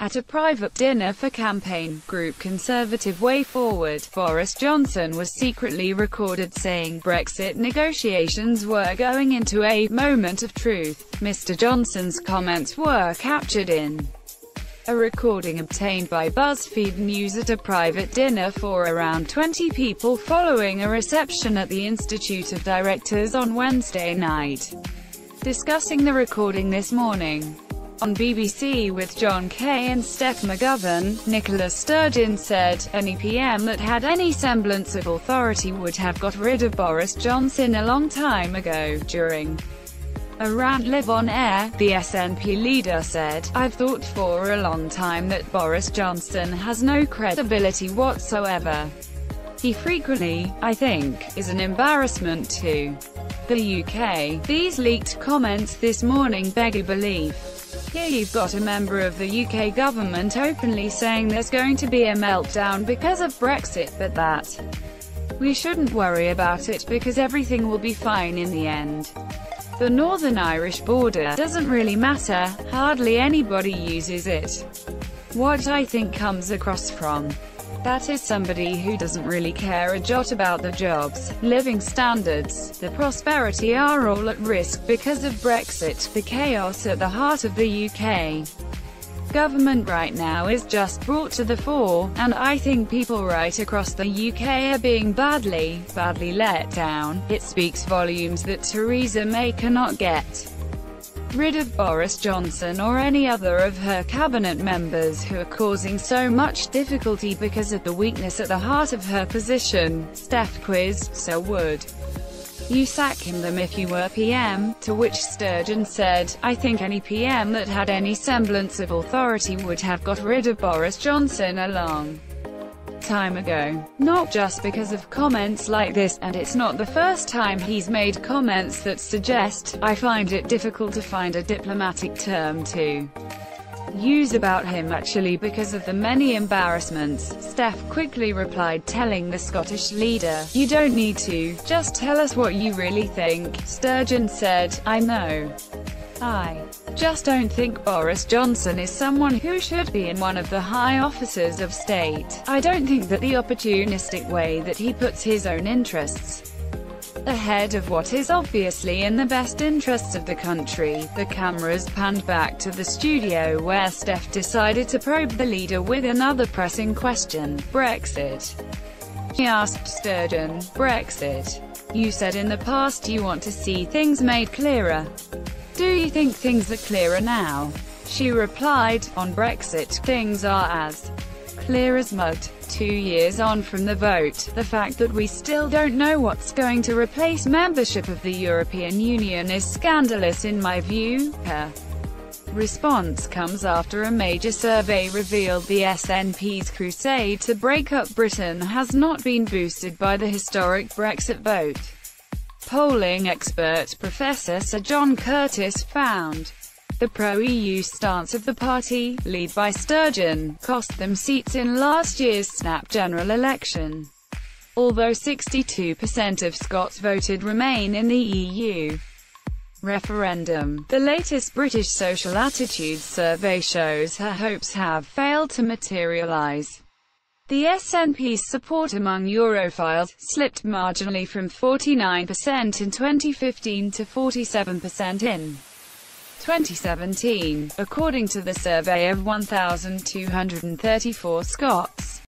At a private dinner for campaign group Conservative Way Forward, Boris Johnson was secretly recorded saying Brexit negotiations were going into a moment of truth. Mr. Johnson's comments were captured in a recording obtained by BuzzFeed News at a private dinner for around 20 people following a reception at the Institute of Directors on Wednesday night. Discussing the recording this morning on BBC with John Kay and Steph McGovern, Nicola Sturgeon said, any PM that had any semblance of authority would have got rid of Boris Johnson a long time ago. During a rant live on air, the SNP leader said, I've thought for a long time that Boris Johnson has no credibility whatsoever. He frequently, I think, is an embarrassment to the UK. These leaked comments this morning beg a belief. Here you've got a member of the UK government openly saying there's going to be a meltdown because of Brexit, but that we shouldn't worry about it because everything will be fine in the end. The Northern Irish border doesn't really matter, hardly anybody uses it. What I think comes across from that is somebody who doesn't really care a jot about the jobs, living standards, the prosperity are all at risk because of Brexit. The chaos at the heart of the UK government right now is just brought to the fore, and I think people right across the UK are being badly, badly let down. It speaks volumes that Theresa May cannot get rid of Boris Johnson or any other of her cabinet members who are causing so much difficulty because of the weakness at the heart of her position. Steph quizzed, so would you sack him them if you were PM? To which Sturgeon said, I think any PM that had any semblance of authority would have got rid of Boris Johnson a long time ago. Not just because of comments like this, and it's not the first time he's made comments that suggest, I find it difficult to find a diplomatic term to use about him actually because of the many embarrassments. Steph quickly replied, telling the Scottish leader, you don't need to, just tell us what you really think. Sturgeon said, I know. I just don't think Boris Johnson is someone who should be in one of the high offices of state. I don't think that the opportunistic way that he puts his own interests ahead of what is obviously in the best interests of the country. The cameras panned back to the studio where Steph decided to probe the leader with another pressing question, Brexit. She asked Sturgeon, Brexit, you said in the past you want to see things made clearer. Do you think things are clearer now? She replied, on Brexit, things are as clear as mud. 2 years on from the vote, the fact that we still don't know what's going to replace membership of the European Union is scandalous in my view. Her response comes after a major survey revealed the SNP's crusade to break up Britain has not been boosted by the historic Brexit vote. Polling expert Professor Sir John Curtice found the pro-EU stance of the party, led by Sturgeon, cost them seats in last year's snap general election. Although 62% of Scots voted Remain in the EU referendum, the latest British Social Attitudes survey shows her hopes have failed to materialise. The SNP's support among Europhiles slipped marginally from 49% in 2015 to 47% in 2017, according to the survey of 1,234 Scots.